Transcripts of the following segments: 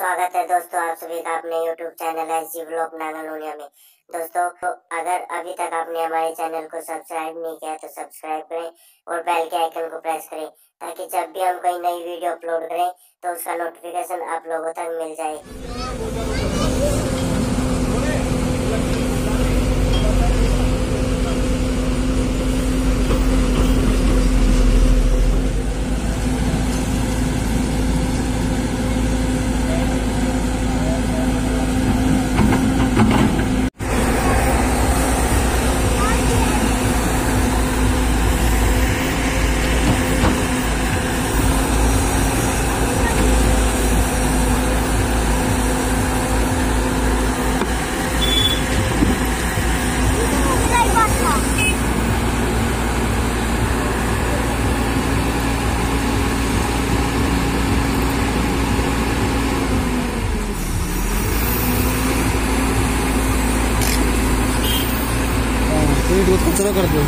स्वागत है दोस्तों आप सभी का अपने YouTube channel SG vlog Nangal Nunia में। दोस्तों अगर अभी तक आपने हमारे चैनल को सब्सक्राइब नहीं किया तो सब्सक्राइब करें और बेल के आइकन को प्रेस करें ताकि जब भी हम कोई नई वीडियो अपलोड करें तो उसका नोटिफिकेशन आप लोगों तक मिल जाए। बहुत कचरा कर दो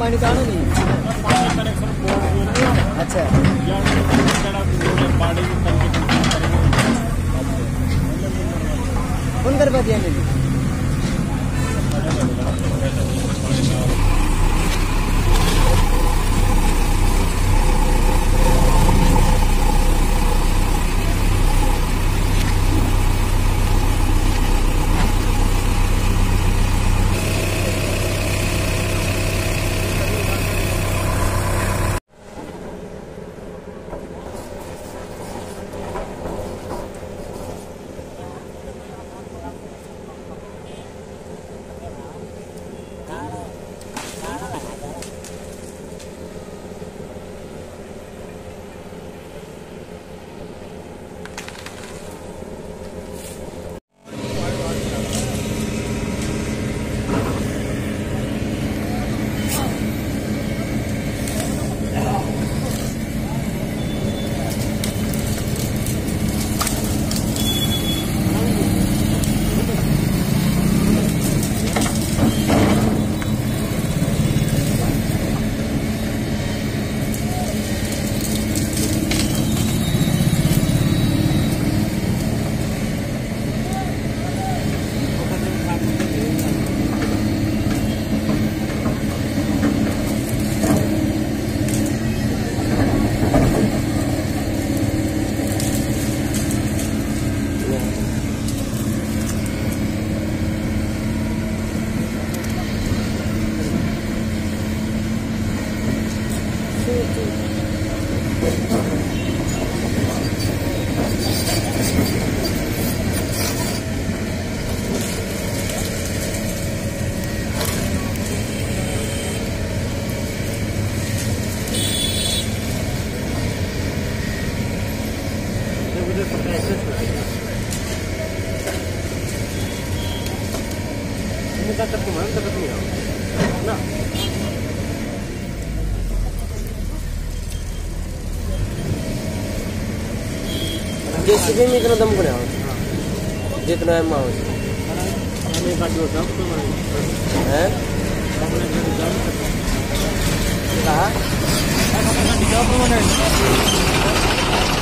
पानी का आना नहीं है। अच्छा कौन कर पाती है मेरी जेसीबी में इतना दम बनाओ जितना है माउस हमें का जो दम तो है कहां